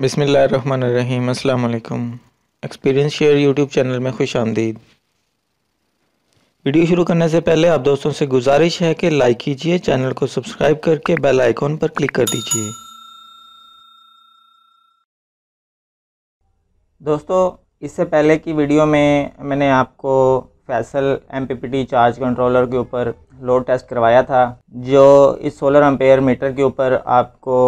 बिस्मिल्लाहिर्रहमानिर्रहीम। अस्सलाम वालेकुम। एक्सपीरियंस शेयर यूट्यूब चैनल में खुश आमदीद। वीडियो शुरू करने से पहले आप दोस्तों से गुजारिश है कि लाइक कीजिए, चैनल को सब्सक्राइब करके बेल आइकॉन पर क्लिक कर दीजिए। दोस्तों, इससे पहले की वीडियो में मैंने आपको फैसल MPPT चार्ज कंट्रोलर के ऊपर लोड टेस्ट करवाया था, जो इस 16 एम्पेयर मीटर के ऊपर आपको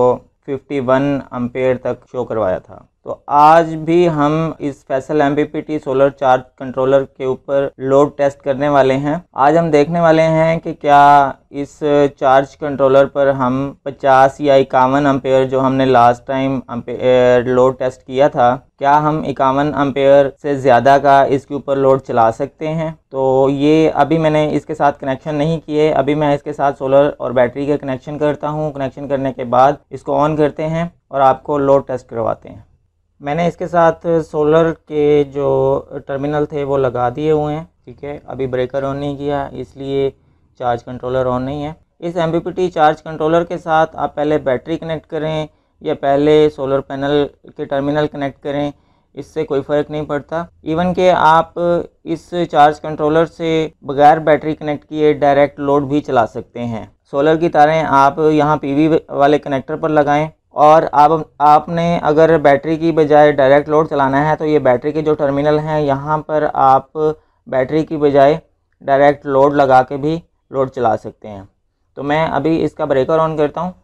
51 एम्पेयर तक शो करवाया था। तो आज भी हम इस फैसल MPPT सोलर चार्ज कंट्रोलर के ऊपर लोड टेस्ट करने वाले हैं। आज हम देखने वाले हैं कि क्या इस चार्ज कंट्रोलर पर हम 50 या 51 एम्पेयर जो हमने लास्ट टाइम लोड टेस्ट किया था, क्या हम 51 एम्पेयर से ज़्यादा का इसके ऊपर लोड चला सकते हैं। तो ये अभी मैंने इसके साथ कनेक्शन नहीं किए, अभी मैं इसके साथ सोलर और बैटरी का कनेक्शन करता हूँ। कनेक्शन करने के बाद इसको ऑन करते हैं और आपको लोड टेस्ट करवाते हैं। मैंने इसके साथ सोलर के जो टर्मिनल थे वो लगा दिए हुए हैं, ठीक है। अभी ब्रेकर ऑन नहीं किया, इसलिए चार्ज कंट्रोलर ऑन नहीं है। इस MPPT चार्ज कंट्रोलर के साथ आप पहले बैटरी कनेक्ट करें या पहले सोलर पैनल के टर्मिनल कनेक्ट करें, इससे कोई फ़र्क नहीं पड़ता। इवन के आप इस चार्ज कंट्रोलर से बगैर बैटरी कनेक्ट किए डायरेक्ट लोड भी चला सकते हैं। सोलर की तारें आप यहाँ PV वाले कनेक्टर पर लगाएं, और आपने अगर बैटरी की बजाय डायरेक्ट लोड चलाना है तो ये बैटरी के जो टर्मिनल हैं यहाँ पर आप बैटरी की बजाय डायरेक्ट लोड लगा के भी लोड चला सकते हैं। तो मैं अभी इसका ब्रेकर ऑन करता हूँ।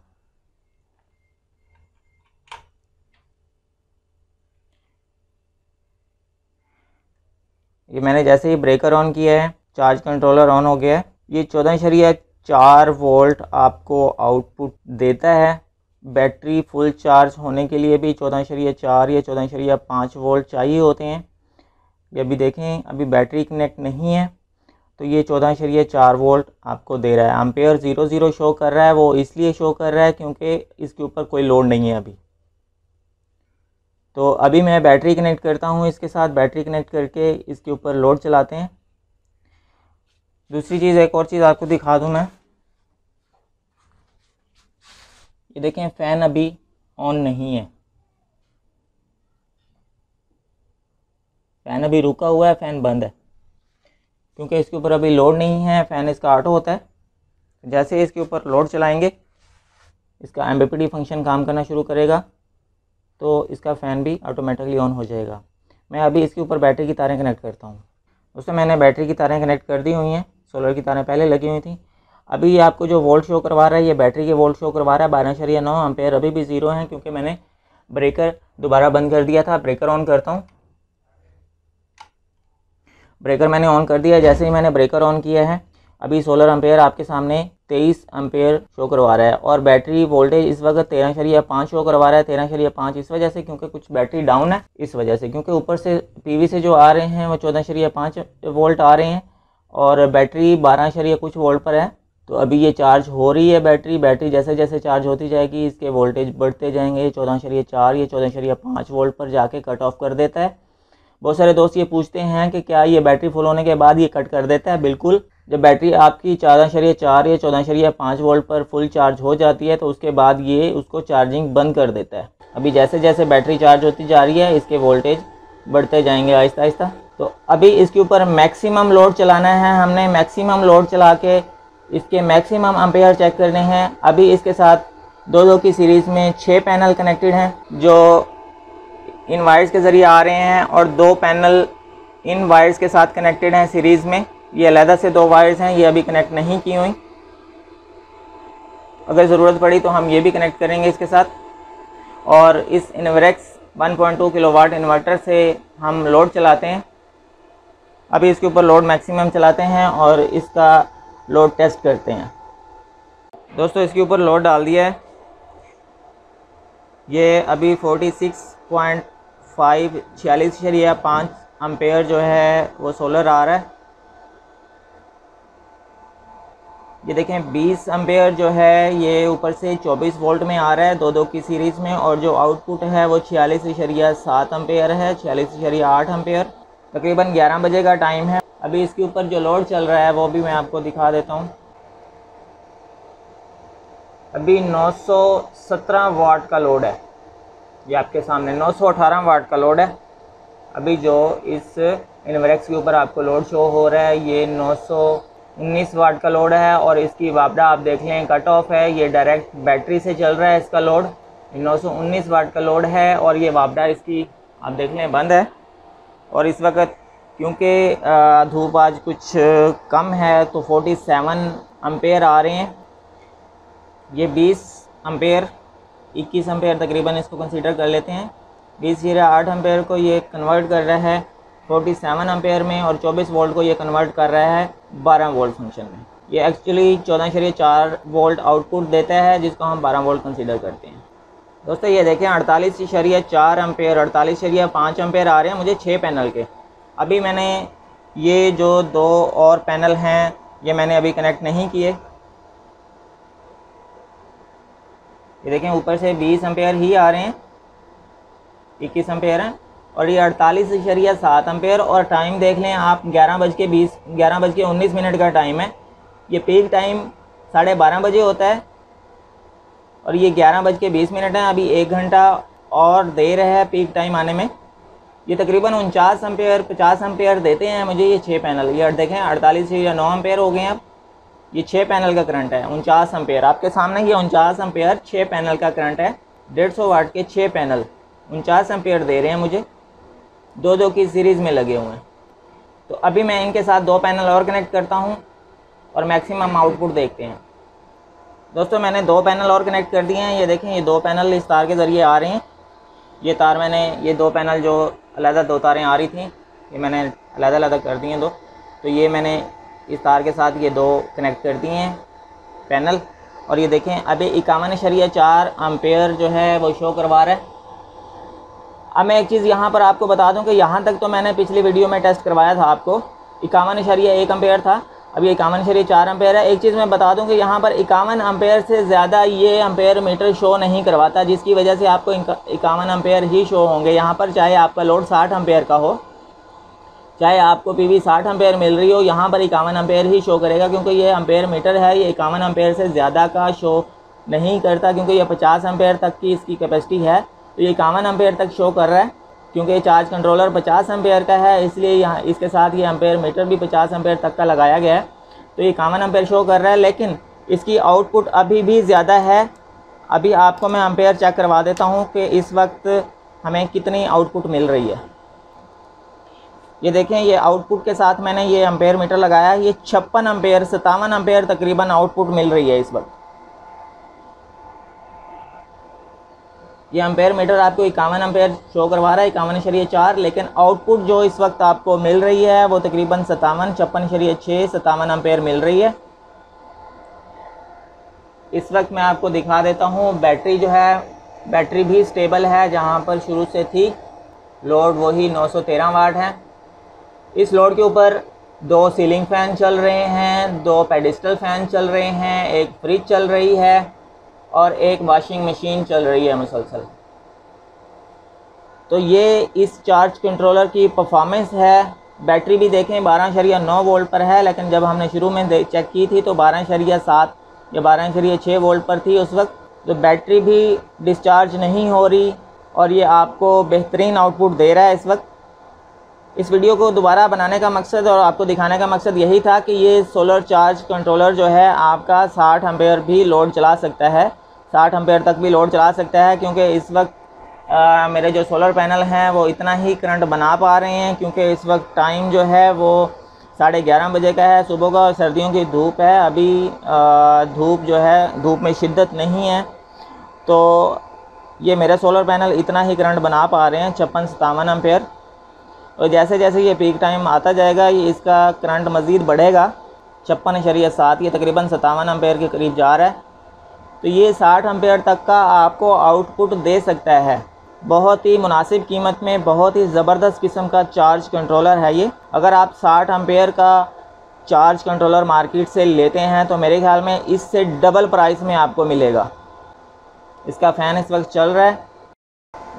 ये मैंने जैसे ही ब्रेकर ऑन किया है, चार्ज कंट्रोलर ऑन हो गया है। ये 14.4 वोल्ट आपको आउटपुट देता है। बैटरी फुल चार्ज होने के लिए भी 14.4 या 14.5 वोल्ट चाहिए होते हैं। ये अभी देखें, अभी बैटरी कनेक्ट नहीं है तो ये 14.4 वोल्ट आपको दे रहा है। एम्पेयर 00 शो कर रहा है, वो इसलिए शो कर रहा है क्योंकि इसके ऊपर कोई लोड नहीं है अभी। तो अभी मैं बैटरी कनेक्ट करता हूँ, इसके साथ बैटरी कनेक्ट करके इसके ऊपर लोड चलाते हैं। दूसरी चीज़, एक और चीज़ आपको दिखा दूँ मैं, ये देखें फ़ैन अभी ऑन नहीं है, फ़ैन अभी रुका हुआ है, फ़ैन बंद है क्योंकि इसके ऊपर अभी लोड नहीं है। फ़ैन इसका ऑटो होता है, जैसे इसके ऊपर लोड चलाएंगे इसका MPPT फंक्शन काम करना शुरू करेगा तो इसका फ़ैन भी ऑटोमेटिकली ऑन हो जाएगा। मैं अभी इसके ऊपर बैटरी की तारें कनेक्ट करता हूँ। उसमें मैंने बैटरी की तारें कनेक्ट कर दी हुई हैं, सोलर की तारें पहले लगी हुई थी। अभी ये आपको जो वोल्ट शो करवा रहा है ये बैटरी के वोल्ट शो करवा रहा है 12.9 एम्पेयर अभी भी 0 हैं क्योंकि मैंने ब्रेकर दोबारा बंद कर दिया था। ब्रेकर ऑन करता हूँ, ब्रेकर मैंने ऑन कर दिया। जैसे ही मैंने ब्रेकर ऑन किया है, अभी 16 एम्पेयर आपके सामने 23 एम्पेयर शो करवा रहा है, और बैटरी वोल्टेज इस वक्त 13.5 शो करवा रहा है। 13.5 इस वजह से क्योंकि कुछ बैटरी डाउन है, इस वजह से क्योंकि ऊपर से PV से जो आ रहे हैं वो 14.5 वोल्ट आ रहे हैं और बैटरी 12 कुछ वोल्ट पर है। तो अभी ये चार्ज हो रही है बैटरी, जैसे जैसे चार्ज होती जाएगी इसके वोल्टेज बढ़ते जाएंगे। 14.4 या 14.5 वोल्ट पर जाके कट ऑफ कर देता है। बहुत सारे दोस्त ये पूछते हैं कि क्या ये बैटरी फुल होने के बाद ये कट कर देता है। बिल्कुल, जब बैटरी आपकी 14.4 या 14.5 वोल्ट पर फुल चार्ज हो जाती है तो उसके बाद ये उसको चार्जिंग बंद कर देता है। अभी जैसे जैसे बैटरी चार्ज होती जा रही है इसके वोल्टेज बढ़ते जाएंगे आहिस्ता आहिस्ता। तो अभी इसके ऊपर मैक्सिमम लोड चलाना है, हमने मैक्सिमम लोड चला के इसके मैक्सिमम एम्पेयर चेक करने हैं। अभी इसके साथ 2-2 की सीरीज़ में 6 पैनल कनेक्टेड हैं जो इन वायर्स के ज़रिए आ रहे हैं, और 2 पैनल इन वायर्स के साथ कनेक्टेड हैं सीरीज़ में। ये अलहदा से 2 वायर्स हैं, ये अभी कनेक्ट नहीं की हुई। अगर ज़रूरत पड़ी तो हम ये भी कनेक्ट करेंगे इसके साथ। और इस इन्वरेक्स 1.2 किलोवाट इन्वर्टर से हम लोड चलाते हैं। अभी इसके ऊपर लोड मैक्सिमम चलाते हैं और इसका लोड टेस्ट करते हैं। दोस्तों, इसके ऊपर लोड डाल दिया है, ये अभी 46.5 एम्पेयर जो है वो सोलर आ रहा है। ये देखें 20 एम्पेयर जो है ये ऊपर से 24 वोल्ट में आ रहा है 2-2 की सीरीज़ में, और जो आउटपुट है वो 46.7 एम्पेयर है, 46.8 एम्पेयर। तकरीबन 11 बजे का टाइम है। अभी इसके ऊपर जो लोड चल रहा है वो भी मैं आपको दिखा देता हूँ। अभी 917 वाट का लोड है, ये आपके सामने 918 वाट का लोड है। अभी जो इस इन्वेरेक्स के ऊपर आपको लोड शो हो रहा है ये 919 वाट का लोड है और इसकी वापडा आप देख लें कट ऑफ है, ये डायरेक्ट बैटरी से चल रहा है इसका लोड, 919 वाट का लोड है और ये वापडा इसकी आप देख लें बंद है। और इस वक्त क्योंकि धूप आज कुछ कम है तो 47 एम्पेयर आ रहे हैं, ये 20 एम्पेयर 21 एम्पेयर तकरीबन इसको कंसीडर कर लेते हैं, 20.8 एम्पेयर को ये कन्वर्ट कर रहा है 47 एम्पेयर में और 24 वोल्ट को ये कन्वर्ट कर रहा है 12 वोल्ट फंक्शन में। ये एक्चुअली 14.4 वोल्ट आउटपुट देता है जिसको हम 12 वोल्ट कंसीडर करते हैं। दोस्तों ये देखें 48.4 एम्पेयर 48.5 एम्पेयर आ रहे हैं मुझे 6 पैनल के। अभी मैंने ये जो 2 और पैनल हैं ये मैंने अभी कनेक्ट नहीं किए, ये देखें ऊपर से 20 एम्पेयर ही आ रहे हैं, 21 एम्पेयर हैं और ये 48.7 एम्पेयर। और टाइम देख लें आप 11:19 का टाइम है, ये पीक टाइम 12:30 होता है और ये 11:20 है। अभी 1 घंटा और देर है पीक टाइम आने में। ये तकरीबन 49 एम्पेयर 50 एम्पेयर देते हैं मुझे ये 6 पैनल। ये देखें 48.9 एम्पेयर हो गए हैं अब, ये 6 पैनल का करंट है 49 एम्पेयर आपके सामने, ये 49 एम्पेयर 6 पैनल का करंट है, 150 वाट के 6 पैनल 49 एम्पेयर दे रहे हैं मुझे, 2-2 की सीरीज़ में लगे हुए हैं। तो अभी मैं इनके साथ 2 पैनल और कनेक्ट करता हूं और मैक्सिमम आउटपुट देखते हैं। दोस्तों मैंने 2 पैनल और कनेक्ट कर दिए हैं, ये देखें ये 2 पैनल इस तार के ज़रिए आ रहे हैं। ये तार मैंने ये 2 पैनल जो अलग 2 तारें आ रही थी ये मैंने अलग कर दी हैं 2, तो ये मैंने इस तार के साथ ये 2 कनेक्ट कर दिए हैं पैनल। और ये देखें अभी 51.4 एम्पेयर जो है वो शो करवा रहा है। अब मैं एक चीज़ यहाँ पर आपको बता दूँ कि यहाँ तक तो मैंने पिछली वीडियो में टेस्ट करवाया था आपको, 51.1 एम्पेयर था, अभी 51.4 एम्पेयर है। एक चीज़ मैं बता दूँ कि यहाँ पर 51 एम्पेयर से ज़्यादा ये एम्पेयर मीटर शो नहीं करवाता, जिसकी वजह से आपको 51 एम्पेयर ही शो होंगे यहाँ पर, चाहे आपका लोड 60 एम्पेयर का हो, चाहे आपको PV 60 एम्पेयर मिल रही हो, यहाँ पर 51 एम्पेयर ही शो करेगा क्योंकि ये एम्पेयर मीटर है, ये 51 एम्पेयर से ज़्यादा का शो नहीं करता क्योंकि ये 50 एम्पेयर तक की इसकी कैपेसिटी है। तो ये 51 एम्पेयर तक शो कर रहा है क्योंकि चार्ज कंट्रोलर 50 एम्पेयर का है, इसलिए यहाँ इसके साथ ये एम्पेयर मीटर भी 50 एम्पेयर तक का लगाया गया है। तो ये 51 एम्पेयर शो कर रहा है लेकिन इसकी आउटपुट अभी भी ज़्यादा है। अभी आपको मैं एम्पेयर चेक करवा देता हूँ कि इस वक्त हमें कितनी आउटपुट मिल रही है। ये देखें ये आउटपुट के साथ मैंने ये एम्पेयर मीटर लगाया, ये 56 एम्पेयर 57 एम्पेयर तकरीबन आउटपुट मिल रही है इस वक्त। ये एम्पेयर मीटर आपको 51 एम्पेयर शो करवा रहा है 51.4, लेकिन आउटपुट जो इस वक्त आपको मिल रही है वो तकरीबन 56 एम्पेयर मिल रही है। इस वक्त मैं आपको दिखा देता हूँ बैटरी जो है, बैटरी भी स्टेबल है जहाँ पर शुरू से थी, लोड वही 913 वाट है। इस लोड के ऊपर 2 सीलिंग फ़ैन चल रहे हैं, 2 पेडिस्टल फ़ैन चल रहे हैं, 1 फ्रिज चल रही है और 1 वॉशिंग मशीन चल रही है मुसलसल। तो ये इस चार्ज कंट्रोलर की परफॉर्मेंस है। बैटरी भी देखें 12.9 वोल्ट पर है, लेकिन जब हमने शुरू में चेक की थी तो 12.7 या 12.6 वोल्ट पर थी उस वक्त। तो बैटरी भी डिस्चार्ज नहीं हो रही और ये आपको बेहतरीन आउटपुट दे रहा है इस वक्त। इस वीडियो को दोबारा बनाने का मकसद और आपको दिखाने का मकसद यही था कि ये सोलर चार्ज कंट्रोलर जो है आपका 60 एम्पेयर भी लोड चला सकता है, 60 एम्पेयर तक भी लोड चला सकता है क्योंकि इस वक्त मेरे जो सोलर पैनल हैं वो इतना ही करंट बना पा रहे हैं क्योंकि इस वक्त टाइम जो है वो 11:30 का है सुबह का और सर्दियों की धूप है। अभी धूप जो है धूप में शिद्दत नहीं है तो ये मेरे सोलर पैनल इतना ही करंट बना पा रहे हैं 56-57 एम्पेयर। और जैसे जैसे ये पीक टाइम आता जाएगा ये इसका करंट मज़ीद बढ़ेगा, 56.7 ये तकरीबन 57 एम्पेयर के करीब जा रहा है। तो ये 60 एम्पेयर तक का आपको आउटपुट दे सकता है, बहुत ही मुनासिब कीमत में बहुत ही ज़बरदस्त किस्म का चार्ज कंट्रोलर है ये। अगर आप 60 एम्पेयर का चार्ज कंट्रोलर मार्केट से लेते हैं तो मेरे ख्याल में इससे डबल प्राइस में आपको मिलेगा। इसका फ़ैन इस वक्त चल रहा है,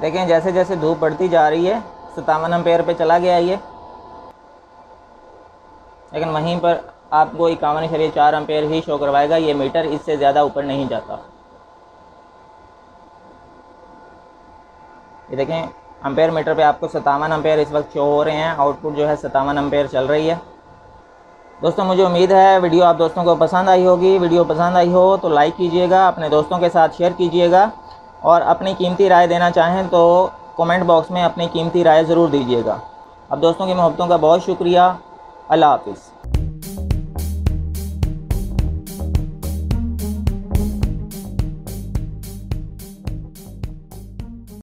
देखें जैसे जैसे धूप बढ़ती जा रही है 57 एम्पेयर पे चला गया ये, लेकिन वहीं पर आपको 51.4 एम्पेयर ही शो करवाएगा, ये मीटर इससे ज़्यादा ऊपर नहीं जाता। ये देखें अम्पेयर मीटर पे आपको 57 अम्पेयर इस वक्त शो हो रहे हैं। आउटपुट जो है 57 अम्पेयर चल रही है। दोस्तों मुझे उम्मीद है वीडियो आप दोस्तों को पसंद आई होगी। वीडियो पसंद आई हो तो लाइक कीजिएगा, अपने दोस्तों के साथ शेयर कीजिएगा और अपनी कीमती राय देना चाहें तो कमेंट बॉक्स में अपनी कीमती राय ज़रूर दीजिएगा। अब दोस्तों की मोहब्बतों का बहुत शुक्रिया। अल्लाह हाफिज़।